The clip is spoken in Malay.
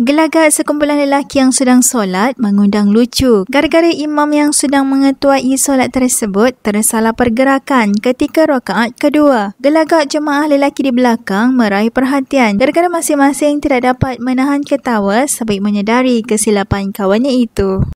Gelagat sekumpulan lelaki yang sedang solat mengundang lucu. Gara-gara imam yang sedang mengetuai solat tersebut tersalah pergerakan ketika rakaat kedua. Gelagat jemaah lelaki di belakang meraih perhatian. Gara-gara masing-masing tidak dapat menahan ketawa sebab menyedari kesilapan kawannya itu.